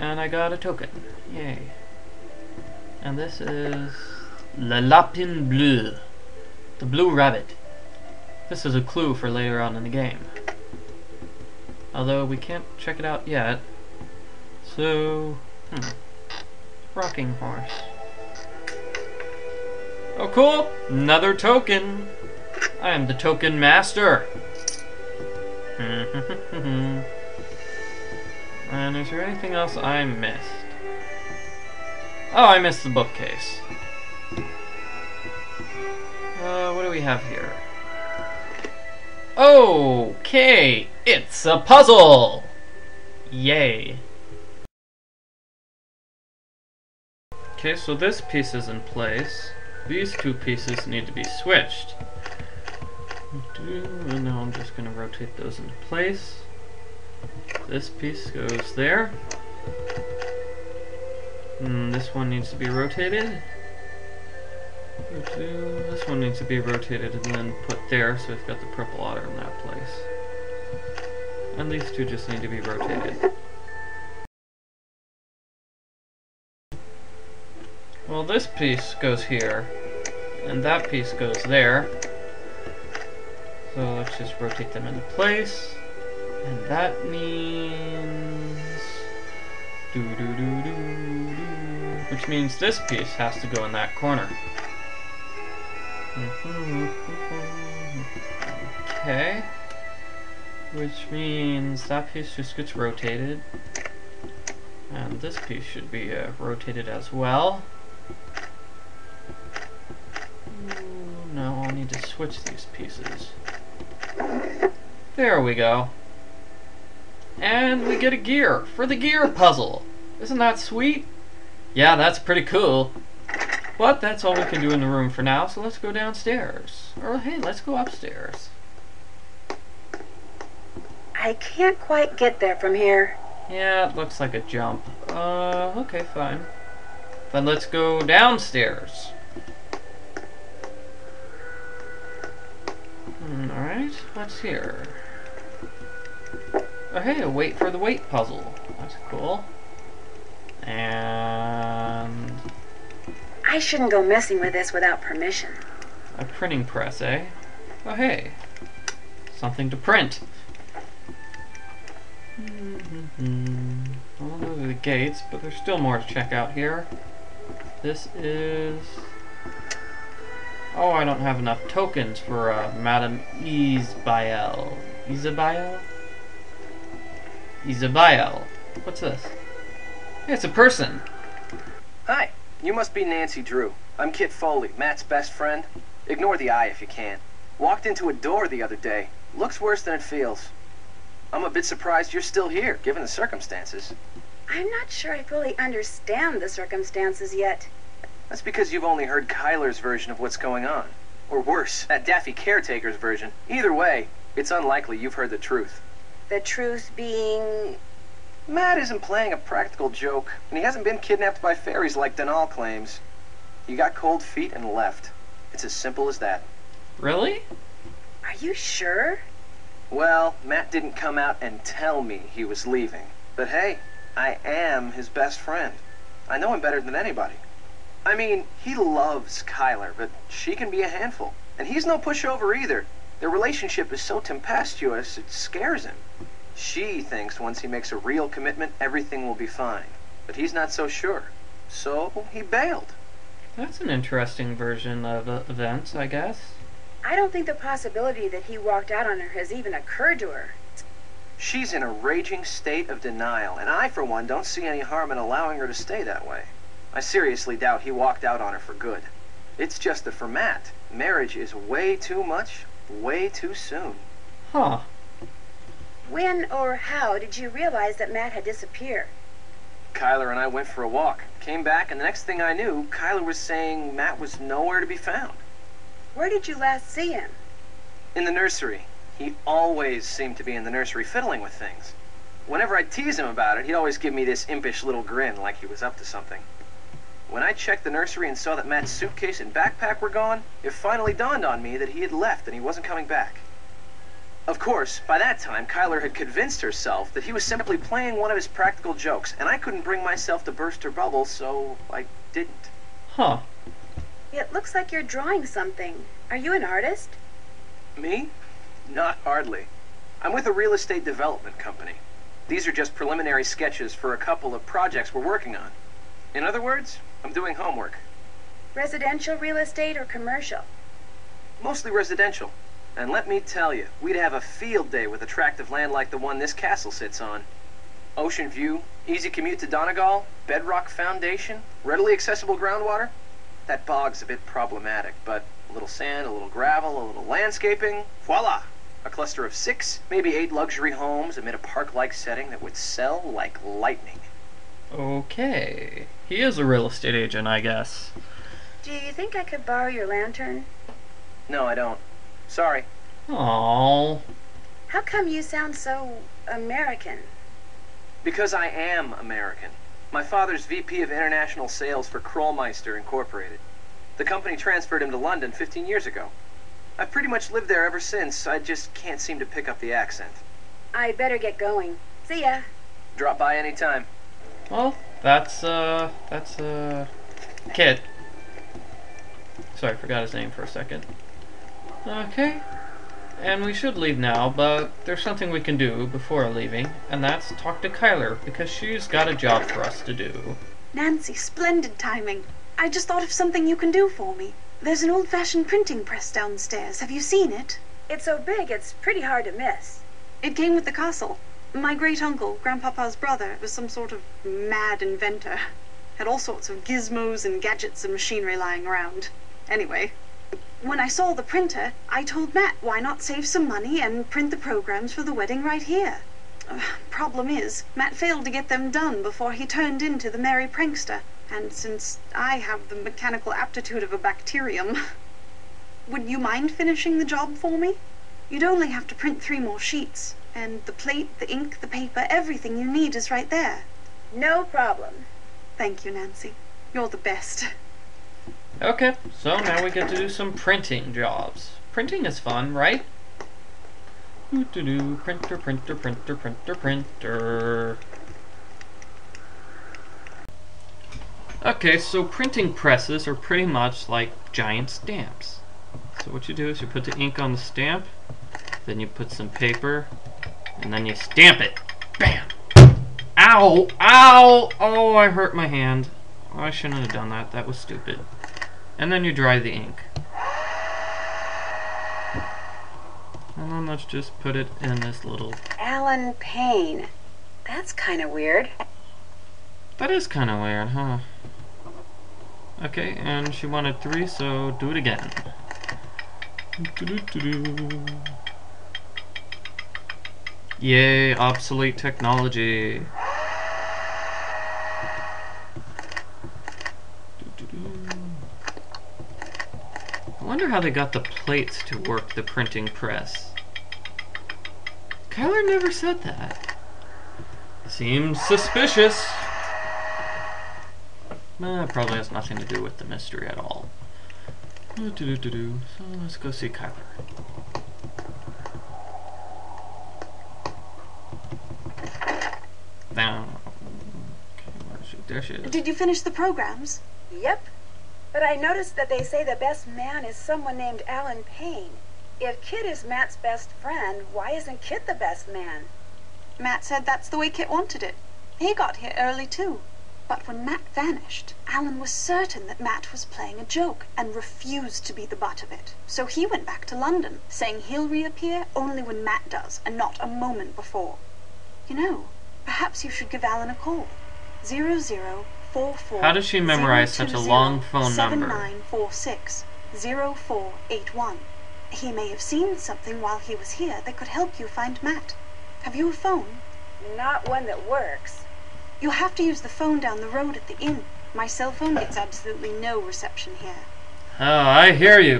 And I got a token. Yay. And this is Le Lapin Bleu, the blue rabbit. This is a clue for later on in the game. Although we can't check it out yet. So, rocking horse. Oh cool, another token. I am the token master. And is there anything else I missed? Oh, I missed the bookcase. What do we have here? Okay, it's a puzzle! Yay. Okay, so this piece is in place. These two pieces need to be switched. And now I'm just going to rotate those into place. This piece goes there. And this one needs to be rotated. This one needs to be rotated and then put there, so we've got the purple otter in that place. And these two just need to be rotated. Well, this piece goes here, and that piece goes there. So let's just rotate them into place. And that means... which means this piece has to go in that corner. Okay. Which means that piece just gets rotated. And this piece should be rotated as well. Now I'll need to switch these pieces. There we go. And we get a gear for the gear puzzle. Isn't that sweet? Yeah, that's pretty cool. But that's all we can do in the room for now, so let's go downstairs. Or hey, let's go upstairs. I can't quite get there from here. Yeah, it looks like a jump. Okay, fine. Then let's go downstairs. Alright, what's here? Oh hey, wait for the weight puzzle. That's cool. And... I shouldn't go messing with this without permission. A printing press, eh? Oh hey, something to print. Well, those are the gates, but there's still more to check out here. This is... oh, I don't have enough tokens for Madame Isabel. Isabel? Isabel. What's this? Hey, it's a person. Hi, you must be Nancy Drew. I'm Kit Foley, Matt's best friend. Ignore the eye if you can. Walked into a door the other day. Looks worse than it feels. I'm a bit surprised you're still here, given the circumstances. I'm not sure I fully understand the circumstances yet. That's because you've only heard Kyler's version of what's going on. Or worse, that daffy caretaker's version. Either way, it's unlikely you've heard the truth. The truth being... Matt isn't playing a practical joke, and he hasn't been kidnapped by fairies like Denal claims. He got cold feet and left. It's as simple as that. Really? Are you sure? Well, Matt didn't come out and tell me he was leaving. But hey, I am his best friend. I know him better than anybody. I mean, he loves Kyler, but she can be a handful. And he's no pushover either. Their relationship is so tempestuous, it scares him. She thinks once he makes a real commitment, everything will be fine. But he's not so sure. So, he bailed. That's an interesting version of events, I guess. I don't think the possibility that he walked out on her has even occurred to her. She's in a raging state of denial, and I, for one, don't see any harm in allowing her to stay that way. I seriously doubt he walked out on her for good. It's just that for Matt, marriage is way too much, way too soon. Huh. When or how did you realize that Matt had disappeared? Kyler and I went for a walk, came back, and the next thing I knew, Kyler was saying Matt was nowhere to be found. Where did you last see him? In the nursery. He always seemed to be in the nursery fiddling with things. Whenever I'd tease him about it, he'd always give me this impish little grin like he was up to something. When I checked the nursery and saw that Matt's suitcase and backpack were gone, it finally dawned on me that he had left and he wasn't coming back. Of course, by that time, Kyler had convinced herself that he was simply playing one of his practical jokes, and I couldn't bring myself to burst her bubble, so I didn't. Huh. It looks like you're drawing something. Are you an artist? Me? Not hardly. I'm with a real estate development company. These are just preliminary sketches for a couple of projects we're working on. In other words, I'm doing homework. Residential real estate or commercial? Mostly residential. And let me tell you, we'd have a field day with attractive land like the one this castle sits on. Ocean view, easy commute to Donegal, bedrock foundation, readily accessible groundwater. That bog's a bit problematic, but a little sand, a little gravel, a little landscaping, voila! A cluster of 6, maybe 8 luxury homes amid a park-like setting that would sell like lightning. Okay. He is a real estate agent, I guess. Do you think I could borrow your lantern? No, I don't. Sorry. Aww. How come you sound so American? Because I am American. My father's VP of International Sales for Krollmeister Incorporated. The company transferred him to London 15 years ago. I've pretty much lived there ever since. I just can't seem to pick up the accent. I'd better get going. See ya. Drop by any time. Well, that's Kit. Sorry, I forgot his name for a second. Okay. And we should leave now, but there's something we can do before leaving, and that's talk to Kyler, because she's got a job for us to do. Nancy, splendid timing. I just thought of something you can do for me. There's an old-fashioned printing press downstairs. Have you seen it? It's so big, it's pretty hard to miss. It came with the castle. My great-uncle, Grandpapa's brother, was some sort of mad inventor. Had all sorts of gizmos and gadgets and machinery lying around. Anyway, when I saw the printer, I told Matt, why not save some money and print the programs for the wedding right here? Problem is, Matt failed to get them done before he turned into the merry prankster, and since I have the mechanical aptitude of a bacterium, would you mind finishing the job for me? You'd only have to print 3 more sheets, and the plate, the ink, the paper, everything you need is right there. No problem. Thank you, Nancy. You're the best. Okay, so now we get to do some printing jobs. Printing is fun, right? Doo-doo-doo, printer, printer, printer, printer, printer. Okay, so printing presses are pretty much like giant stamps. So what you do is you put the ink on the stamp, then you put some paper, and then you stamp it. Bam! Ow! Ow! Oh, I hurt my hand. Oh, I shouldn't have done that. That was stupid. And then you dry the ink. And then let's just put it in this little... Alan Payne. That's kind of weird. That is kind of weird, huh? Okay, and she wanted 3, so do it again. Yay, obsolete technology. I wonder how they got the plates to work the printing press. Kyler never said that. Seems suspicious. Probably has nothing to do with the mystery at all. So let's go see Kyler. Now, okay, there she is. Did you finish the programs? Yep. But I noticed that they say the best man is someone named Alan Payne. If Kit is Matt's best friend, why isn't Kit the best man? Matt said that's the way Kit wanted it. He got here early too. But when Matt vanished, Alan was certain that Matt was playing a joke and refused to be the butt of it. So he went back to London, saying he'll reappear only when Matt does, and not a moment before. You know, perhaps you should give Alan a call. 0044. How does she memorize such a long phone number? 7946-0481. He may have seen something while he was here that could help you find Matt. Have you a phone? Not one that works. You'll have to use the phone down the road at the inn. My cell phone gets absolutely no reception here. Oh, I hear you.